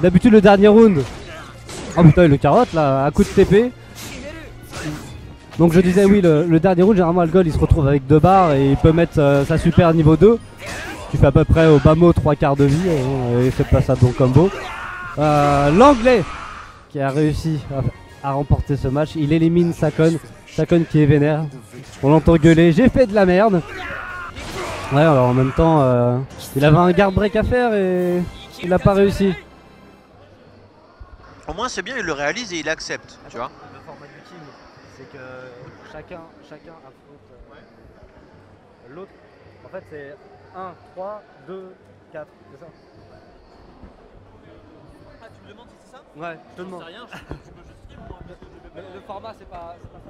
D'habitude le dernier round. Oh putain, il le carotte là, à coup de TP. Donc je disais oui, le dernier round généralement Algol il se retrouve avec 2 barres et il peut mettre sa super niveau 2 qui fait à peu près au bas mot 3 quarts de vie et c'est pas ça de bon combo. L'anglais qui a réussi à remporter ce match, il élimine Sakon qui est vénère. On l'entend gueuler, j'ai fait de la merde. Ouais, alors en même temps il avait un guard break à faire et il n'a pas réussi. Au moins c'est bien, il le réalise et il accepte. Attends, tu vois. Le format du team, c'est que chacun affronte l'autre. En fait c'est 1, 3, 2, 4, c'est ça. Ah, tu me demandes si c'est ça? Ouais, je te demande. Rien, je peux juste dire moi, parce que je vais pas... Le format c'est pas ça.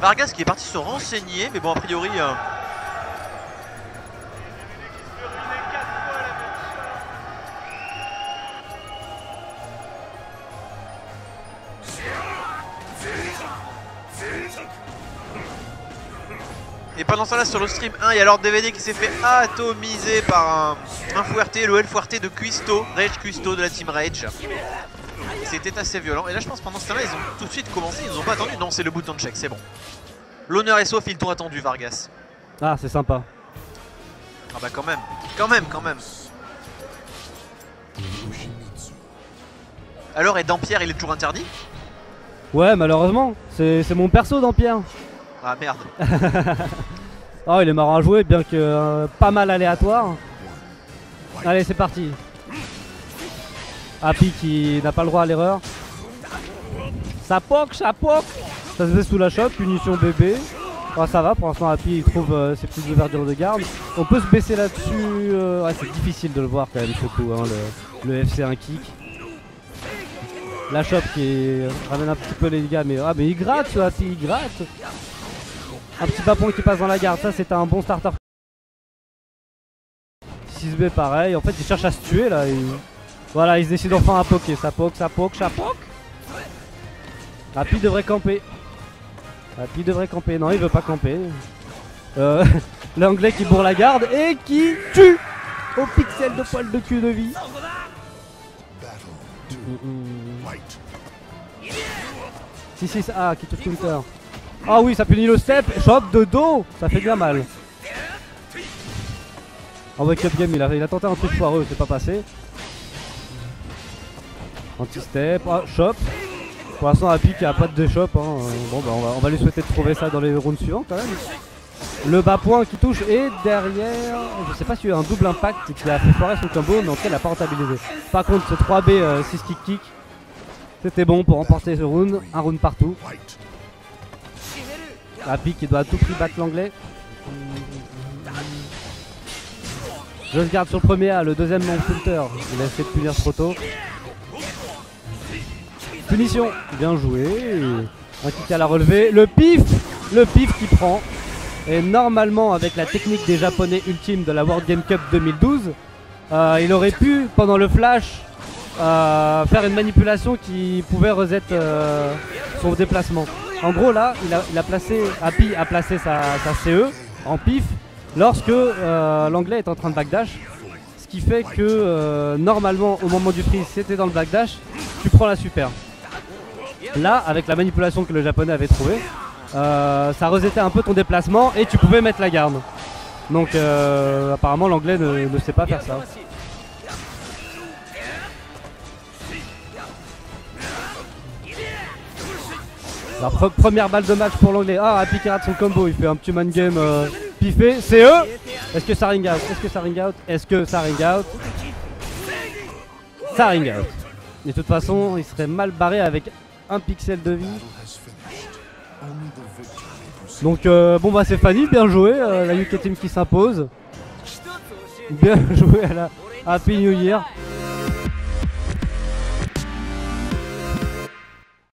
Vargas qui est parti se renseigner, mais bon, a priori. Et pendant ça, là, sur le stream 1, il y a Lord DVD qui s'est fait atomiser par un fuerté, le L fuerté de Cuisto, Rage Cuisto de la Team Rage. C'était assez violent. Et là, je pense pendant ce temps-là, ils ont tout de suite commencé. Ils n'ont pas attendu. Non, c'est le bouton de check, c'est bon. L'honneur est sauf, ils t'ont attendu, Vargas. Ah, c'est sympa. Ah, bah, quand même. Quand même, quand même. Alors, et Dampierre, il est toujours interdit? Ouais, malheureusement. C'est mon perso, Dampierre. Ah, merde. Oh, il est marrant à jouer, bien que pas mal aléatoire. Allez, c'est parti. Happy qui n'a pas le droit à l'erreur. Ça poque, ça poque. Ça se fait sous la chope, punition bébé. Enfin, ça va, pour l'instant Happy il trouve ses petites ouvertures de garde. On peut se baisser là-dessus. Ouais, c'est difficile de le voir quand même surtout hein, le FC1 kick. La chope qui ramène un petit peu les dégâts, mais ah mais il gratte ce Happy, il gratte. Un petit papon qui passe dans la garde, ça c'est un bon starter. 6B pareil, en fait il cherche à se tuer là. Voilà, ils se décident enfin à poker, ça poke, ça poke, ça poke. Happy devrait camper. Happy devrait camper, non il veut pas camper. L'anglais qui bourre la garde et qui tue au pixel de poil de cul de vie. Mm-hmm. 6-6, ah qui touche counter. Ah oui, ça punit le step, chope de dos, ça fait bien mal. En wake up game, il a tenté un truc foireux, c'est pas passé. Anti-step, ah, shop. Pour l'instant Happy qui a pas de shop hein. Bon bah on va lui souhaiter de trouver ça dans les rounds suivants quand même. Le bas point qui touche et derrière. Je sais pas s'il y a eu un double impact qui a fait foirer son combo, mais en tout cas il a pas rentabilisé. Par contre ce 3B 6 kick kick, c'était bon pour remporter ce round, un round partout. Happy qui doit à tout prix battre l'anglais. Je se garde sur le premier A, le deuxième non counter, il a essayé de punir trop tôt. Punition, bien joué, un kick à la relevée, le pif qui prend. Et normalement avec la technique des japonais ultime de la World Game Cup 2012, il aurait pu pendant le flash faire une manipulation qui pouvait reset son déplacement. En gros là, Happy a placé sa CE en pif lorsque l'anglais est en train de backdash. Ce qui fait que normalement au moment du freeze c'était dans le backdash, tu prends la super. Là, avec la manipulation que le japonais avait trouvée, ça resetait un peu ton déplacement et tu pouvais mettre la garde. Donc apparemment l'anglais ne sait pas faire ça. La première balle de match pour l'anglais. Ah, Happy qui rate son combo, il fait un petit man game piffé. C'est eux. Est-ce que ça ring out? Est-ce que ça ring out? Est-ce que ça ring out? Ça ring out. Et de toute façon, il serait mal barré avec... un pixel de vie. Donc bon bah c'est Fanny, bien joué, la UK Team qui s'impose. Bien joué à la Happy New Year.